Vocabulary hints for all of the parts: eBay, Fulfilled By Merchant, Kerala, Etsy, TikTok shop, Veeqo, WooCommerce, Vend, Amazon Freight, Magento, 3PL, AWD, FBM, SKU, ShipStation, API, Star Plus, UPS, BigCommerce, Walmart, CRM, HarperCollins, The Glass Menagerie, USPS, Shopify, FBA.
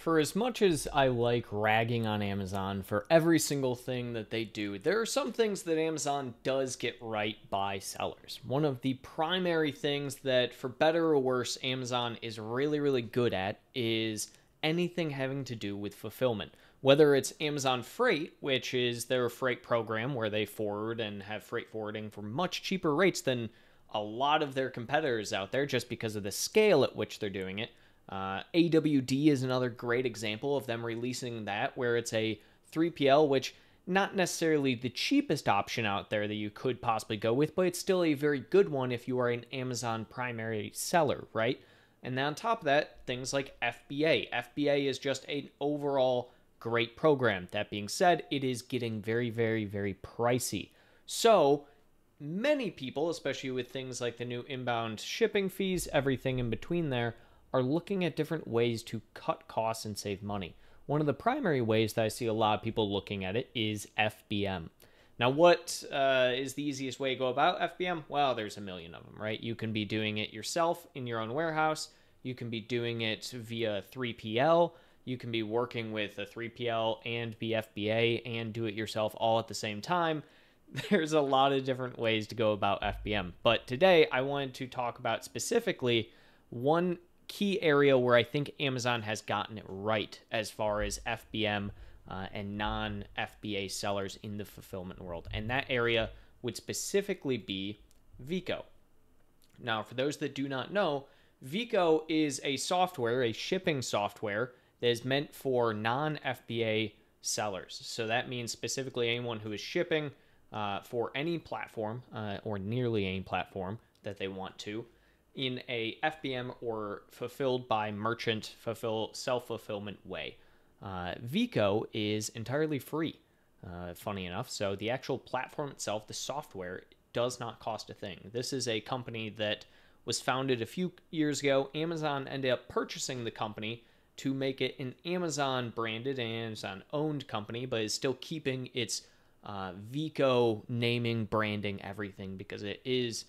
For as much as I like ragging on Amazon for every single thing that they do, there are some things that Amazon does get right by sellers. One of the primary things that, for better or worse, Amazon is really, really good at is anything having to do with fulfillment. Whether it's Amazon Freight, which is their freight program where they forward and have freight forwarding for much cheaper rates than a lot of their competitors out there just because of the scale at which they're doing it. AWD is another great example of them releasing that, where it's a 3PL, which not necessarily the cheapest option out there that you could possibly go with, but it's still a very good one if you are an Amazon primary seller, right? And then on top of that, things like FBA. FBA is just an overall great program. That being said, it is getting very, very, very pricey. So many people, especially with things like the new inbound shipping fees, everything in between there, are looking at different ways to cut costs and save money. One of the primary ways that I see a lot of people looking at it is FBM. Now, what is the easiest way to go about FBM? Well, there's a million of them, right? You can be doing it yourself in your own warehouse. You can be doing it via 3PL. You can be working with a 3PL and be FBA and do it yourself all at the same time. There's a lot of different ways to go about FBM. But today, I wanted to talk about specifically one key area where I think Amazon has gotten it right as far as FBM and non-FBA sellers in the fulfillment world. And that area would specifically be Veeqo. Now, for those that do not know, Veeqo is a software, a shipping software that is meant for non-FBA sellers. So that means specifically anyone who is shipping for any platform or nearly any platform that they want to, in a FBM or fulfilled by merchant self-fulfillment way. Veeqo is entirely free, funny enough. So the actual platform itself, the software, does not cost a thing. This is a company that was founded a few years ago. Amazon ended up purchasing the company to make it an Amazon-branded and Amazon-owned company, but is still keeping its Veeqo naming, branding, everything, because it is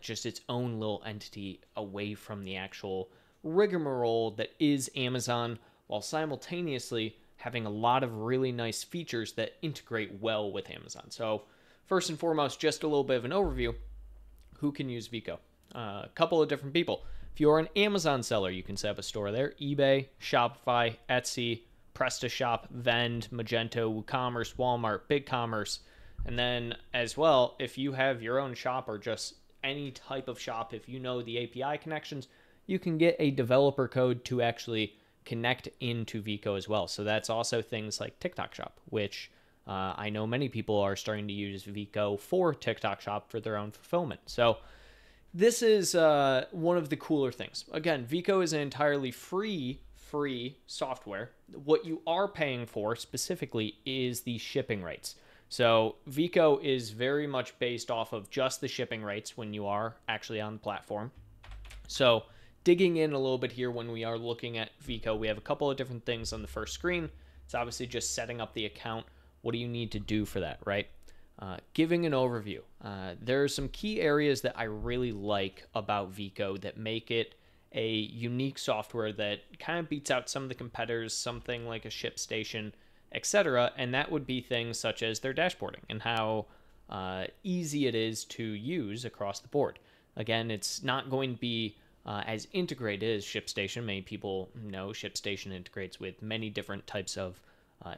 just its own little entity away from the actual rigmarole that is Amazon, while simultaneously having a lot of really nice features that integrate well with Amazon. So first and foremost, just a little bit of an overview. Who can use Veeqo? A couple of different people. If you're an Amazon seller, you can set up a store there. eBay, Shopify, Etsy, PrestaShop, Vend, Magento, WooCommerce, Walmart, BigCommerce. And then as well, if you have your own shop or just any type of shop, if you know the API connections, you can get a developer code to actually connect into Veeqo as well. So that's also things like TikTok Shop, which I know many people are starting to use Veeqo for TikTok Shop for their own fulfillment. So this is one of the cooler things. Again, Veeqo is an entirely free software. What you are paying for specifically is the shipping rates. So Veeqo is very much based off of just the shipping rates when you are actually on the platform. So digging in a little bit here, when we are looking at Veeqo, we have a couple of different things on the first screen. It's obviously just setting up the account. What do you need to do for that, right? Giving an overview. There are some key areas that I really like about Veeqo that make it a unique software that kind of beats out some of the competitors, something like a ShipStation, etc. And that would be things such as their dashboarding and how easy it is to use across the board. Again, it's not going to be as integrated as ShipStation. Many people know ShipStation integrates with many different types of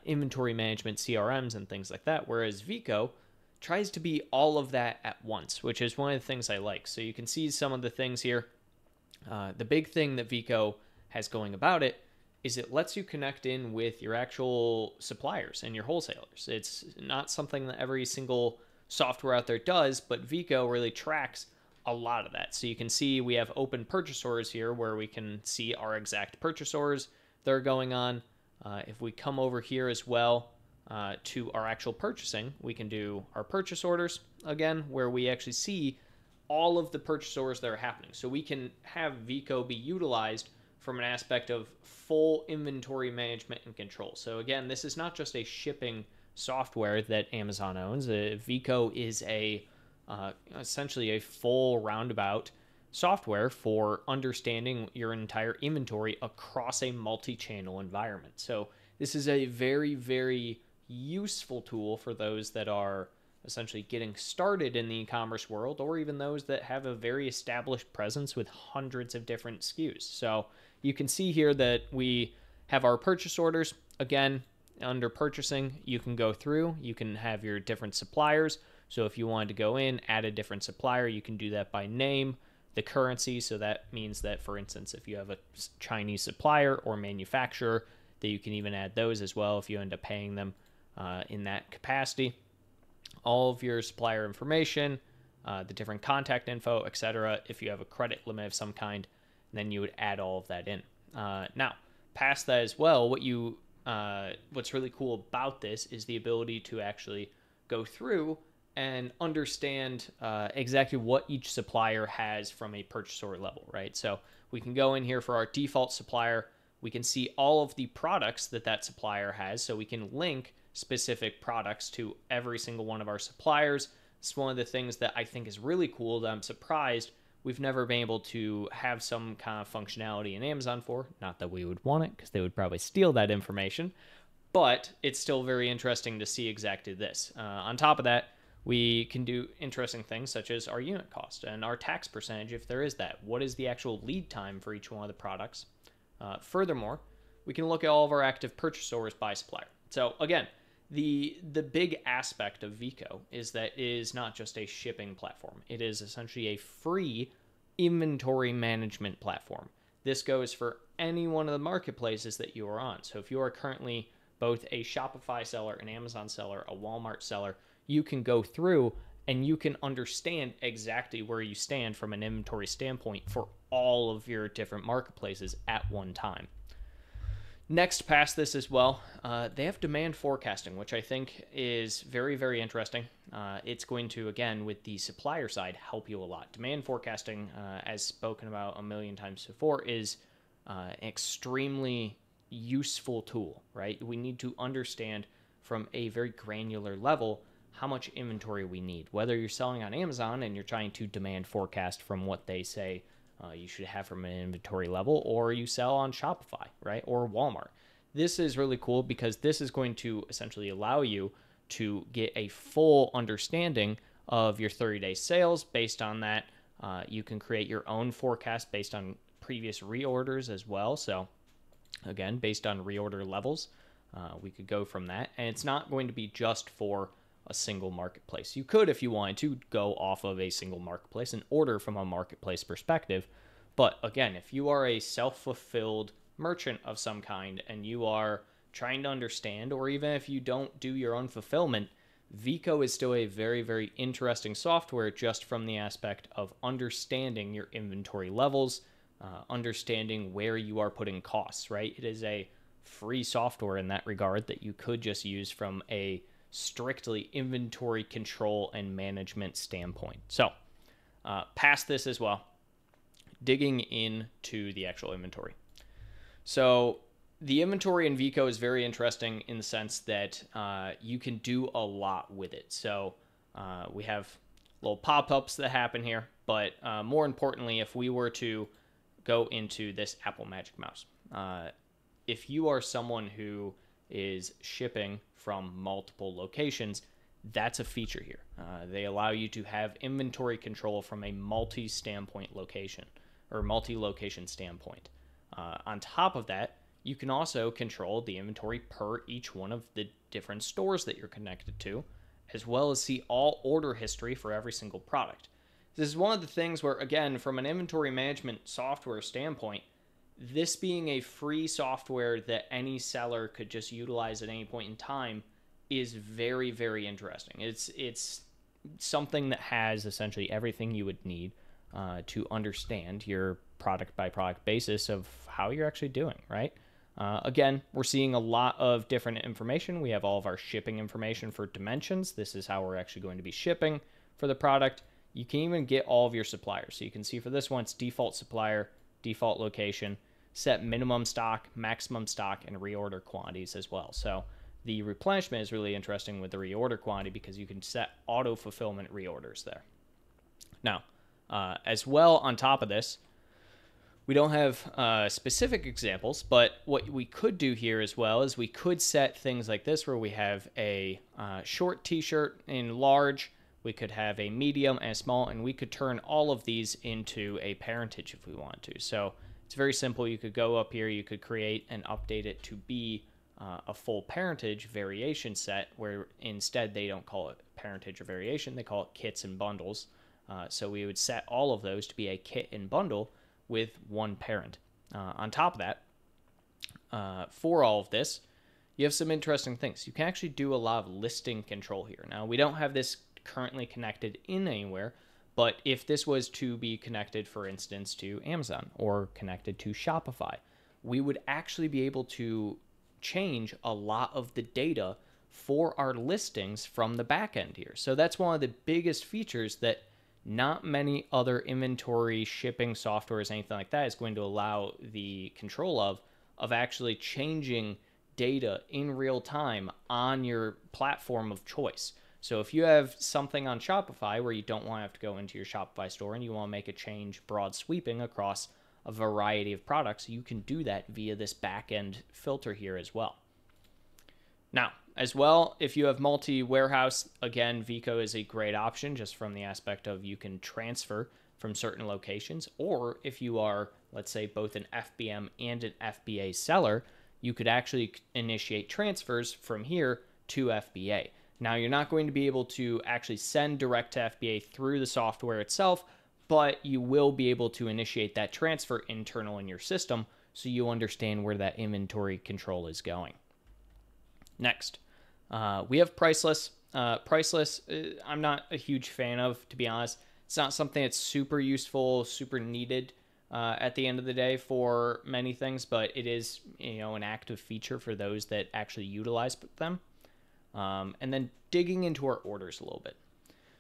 inventory management, CRMs, and things like that, whereas Veeqo tries to be all of that at once, which is one of the things I like. So you can see some of the things here. The big thing that Veeqo has going about it is it lets you connect in with your actual suppliers and your wholesalers. It's not something that every single software out there does, but Veeqo really tracks a lot of that. So you can see we have open purchase orders here where we can see our exact purchase orders that are going on. If we come over here as well to our actual purchasing, we can do our purchase orders again, where we actually see all of the purchase orders that are happening. So we can have Veeqo be utilized from an aspect of full inventory management and control. So again, this is not just a shipping software that Amazon owns. Veeqo is essentially a full roundabout software for understanding your entire inventory across a multi-channel environment. So this is a very, very useful tool for those that are essentially getting started in the e-commerce world, or even those that have a very established presence with hundreds of different SKUs. So you can see here that we have our purchase orders. Again, under purchasing, you can go through, you can have your different suppliers. So if you wanted to go in, add a different supplier, you can do that by name, the currency. So that means that, for instance, if you have a Chinese supplier or manufacturer, that you can even add those as well if you end up paying them in that capacity. All of your supplier information, the different contact info, etc. If you have a credit limit of some kind, then you would add all of that in. Now, past that as well, what's really cool about this is the ability to actually go through and understand exactly what each supplier has from a purchase order level, right? So we can go in here for our default supplier. We can see all of the products that that supplier has, so we can link specific products to every single one of our suppliers. It's one of the things that I think is really cool that I'm surprised we've never been able to have some kind of functionality in Amazon for. Not that we would want it, because they would probably steal that information, but it's still very interesting to see exactly this. On top of that, we can do interesting things such as our unit cost and our tax percentage, if there is that. What is the actual lead time for each one of the products? Furthermore, we can look at all of our active purchase orders by supplier. So again, the big aspect of Veeqo is that it is not just a shipping platform. It is essentially a free inventory management platform. This goes for any one of the marketplaces that you are on. So if you are currently both a Shopify seller, an Amazon seller, a Walmart seller, you can go through and you can understand exactly where you stand from an inventory standpoint for all of your different marketplaces at one time. Next, past this as well, they have demand forecasting, which I think is very, very interesting. It's going to, again, with the supplier side, help you a lot. Demand forecasting, as spoken about a million times before, is an extremely useful tool, right? We need to understand from a very granular level how much inventory we need. Whether you're selling on Amazon and you're trying to demand forecast from what they say you should have from an inventory level, or you sell on Shopify, right? Or Walmart. This is really cool because this is going to essentially allow you to get a full understanding of your 30-day sales. Based on that, you can create your own forecast based on previous reorders as well. So again, based on reorder levels, we could go from that. And it's not going to be just for a single marketplace. You could, if you wanted to, go off of a single marketplace and order from a marketplace perspective. But again, if you are a self-fulfilled merchant of some kind and you are trying to understand, or even if you don't do your own fulfillment, Veeqo is still a very, very interesting software just from the aspect of understanding your inventory levels, understanding where you are putting costs, right? It is a free software in that regard that you could just use from a strictly inventory control and management standpoint. So past this as well, digging into the actual inventory. So the inventory in Veeqo is very interesting in the sense that you can do a lot with it. So we have little pop-ups that happen here, but more importantly, if we were to go into this Apple Magic Mouse, if you are someone who is shipping from multiple locations, that's a feature here. They allow you to have inventory control from a multi-location standpoint. On top of that, you can also control the inventory per each one of the different stores that you're connected to, as well as see all order history for every single product. This is one of the things where, again, from an inventory management software standpoint, this being a free software that any seller could just utilize at any point in time is very, very interesting. It's something that has essentially everything you would need to understand your product by product basis of how you're actually doing, right? Again, we're seeing a lot of different information. We have all of our shipping information for dimensions. This is how we're actually going to be shipping for the product. You can even get all of your suppliers. So you can see for this one, it's default supplier, default location, set minimum stock, maximum stock, and reorder quantities as well. So the replenishment is really interesting with the reorder quantity because you can set auto fulfillment reorders there. Now, As well, on top of this, we don't have specific examples, but what we could do here as well is we could set things like this where we have a short t-shirt in large, we could have a medium and a small, and we could turn all of these into a parentage if we want to. So it's very simple. You could go up here, you could create and update it to be a full parentage variation set, where instead they don't call it parentage or variation, they call it kits and bundles. So we would set all of those to be a kit and bundle with one parent. On top of that, for all of this, you have some interesting things. You can actually do a lot of listing control here. Now, we don't have this currently connected in anywhere, but if this was to be connected, for instance, to Amazon or connected to Shopify, we would actually be able to change a lot of the data for our listings from the back end here. So that's one of the biggest features that not many other inventory shipping softwares, anything like that, is going to allow the control of actually changing data in real time on your platform of choice. So if you have something on Shopify where you don't want to have to go into your Shopify store and you want to make a change broad sweeping across a variety of products, you can do that via this backend filter here as well. Now, as well, if you have multi-warehouse, again, Veeqo is a great option just from the aspect of you can transfer from certain locations, or if you are, let's say, both an FBM and an FBA seller, you could actually initiate transfers from here to FBA. Now, you're not going to be able to actually send direct to FBA through the software itself, but you will be able to initiate that transfer internal in your system so you understand where that inventory control is going. Next. We have Priceless. Priceless, I'm not a huge fan of, to be honest. It's not something that's super useful, super needed at the end of the day for many things, but it is, you know, an active feature for those that actually utilize them. And then digging into our orders a little bit.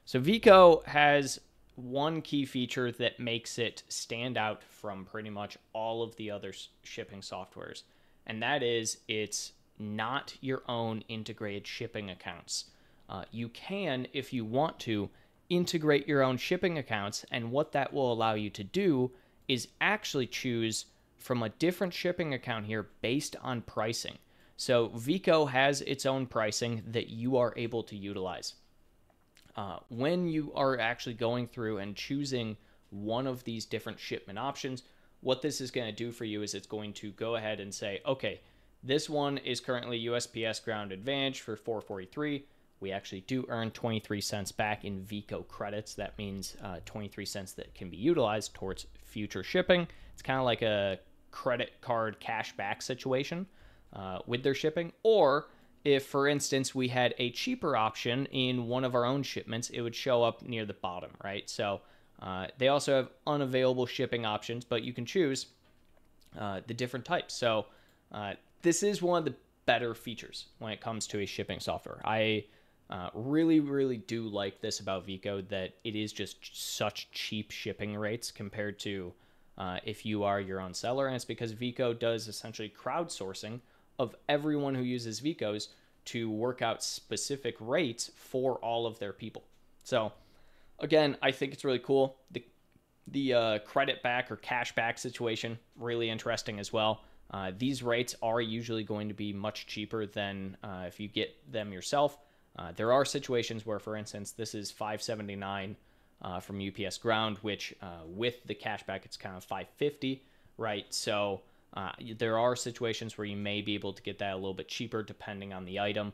So Veeqo has one key feature that makes it stand out from pretty much all of the other shipping softwares, and that is it's not your own integrated shipping accounts. You can, if you want to, integrate your own shipping accounts, and what that will allow you to do is actually choose from a different shipping account here based on pricing. So Veeqo has its own pricing that you are able to utilize. When you are actually going through and choosing one of these different shipment options, what this is going to do for you is it's going to go ahead and say, okay, this one is currently USPS Ground Advantage for $4.43. We actually do earn 23 cents back in Veeqo credits. That means 23 cents that can be utilized towards future shipping. It's kind of like a credit card cash back situation with their shipping. Or if, for instance, we had a cheaper option in one of our own shipments, it would show up near the bottom, right? So they also have unavailable shipping options, but you can choose the different types. So this is one of the better features when it comes to a shipping software. I really do like this about Veeqo, that it is just such cheap shipping rates compared to if you are your own seller. And it's because Veeqo does essentially crowdsourcing of everyone who uses Veeqo's to work out specific rates for all of their people. So again, I think it's really cool. The credit back or cash back situation, really interesting as well. These rates are usually going to be much cheaper than if you get them yourself. There are situations where, for instance, this is $5.79 from UPS Ground, which with the cashback, it's kind of $5.50, right? So there are situations where you may be able to get that a little bit cheaper depending on the item.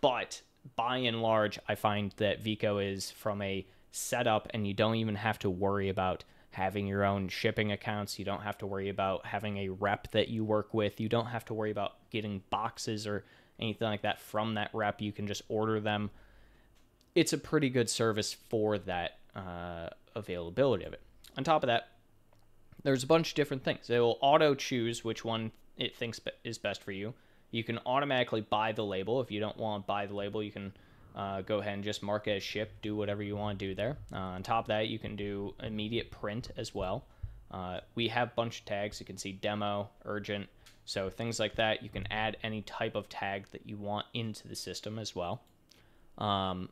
But by and large, I find that Veeqo is from a setup, and you don't even have to worry about having your own shipping accounts. You don't have to worry about having a rep that you work with. You don't have to worry about getting boxes or anything like that from that rep. You can just order them. It's a pretty good service for that availability of it. On top of that, there's a bunch of different things. It will auto choose which one it thinks is best for you. You can automatically buy the label. If you don't want to buy the label, you can go ahead and just mark it as ship, do whatever you want to do there. On top of that, you can do immediate print as well. We have a bunch of tags. You can see demo, urgent, so things like that. You can add any type of tag that you want into the system as well. And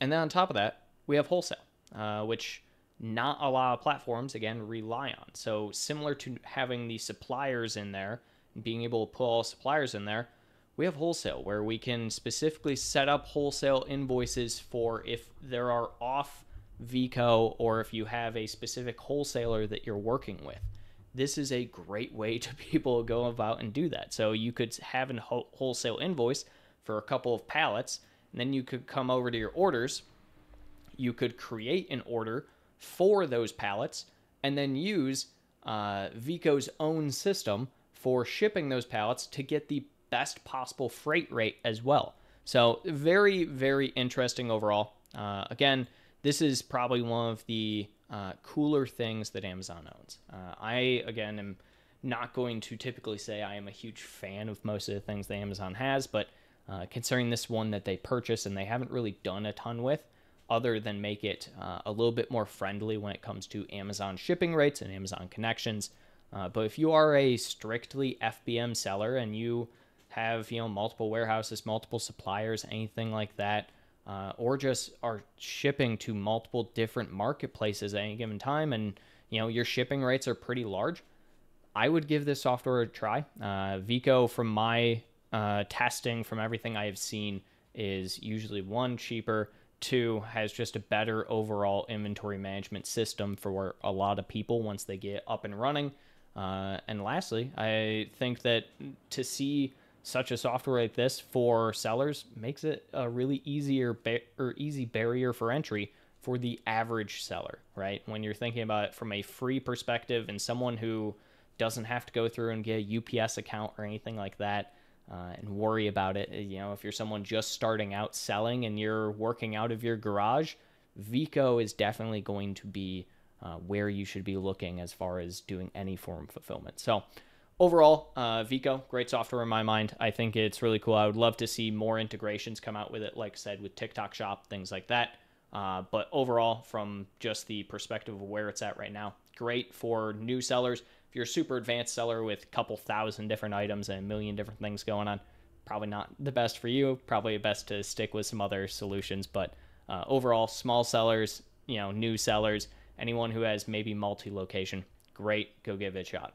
then on top of that, we have wholesale, which not a lot of platforms, again, rely on. So similar to having the suppliers in there and being able to put all suppliers in there, we have wholesale where we can specifically set up wholesale invoices for if there are off Veeqo or if you have a specific wholesaler that you're working with. This is a great way to people go about and do that. So you could have a wholesale invoice for a couple of pallets, and then you could come over to your orders. You could create an order for those pallets and then use Veeqo's own system for shipping those pallets to get the best possible freight rate as well. So very, very interesting overall. Again, this is probably one of the cooler things that Amazon owns. I, again, am not going to typically say I am a huge fan of most of the things that Amazon has, but considering this one that they purchased and they haven't really done a ton with, other than make it a little bit more friendly when it comes to Amazon shipping rates and Amazon connections. But if you are a strictly FBM seller and you have, you know, multiple warehouses, multiple suppliers, anything like that, or just are shipping to multiple different marketplaces at any given time, and you know your shipping rates are pretty large, I would give this software a try. Veeqo, from my testing, from everything I have seen, is usually one, cheaper, two, has just a better overall inventory management system for a lot of people once they get up and running. And lastly, I think that to see such a software like this for sellers makes it a really easy barrier for entry for the average seller, right? When you're thinking about it from a free perspective and someone who doesn't have to go through and get a UPS account or anything like that and worry about it. You know, if you're someone just starting out selling and you're working out of your garage, Veeqo is definitely going to be where you should be looking as far as doing any form of fulfillment. So overall, Veeqo, great software in my mind. I think it's really cool. I would love to see more integrations come out with it, like I said, with TikTok Shop, things like that. But overall, from just the perspective of where it's at right now, great for new sellers. If you're a super advanced seller with a couple thousand different items and a million different things going on, probably not the best for you. Probably best to stick with some other solutions. But overall, small sellers, you know, new sellers, anyone who has maybe multi-location, great, go give it a shot.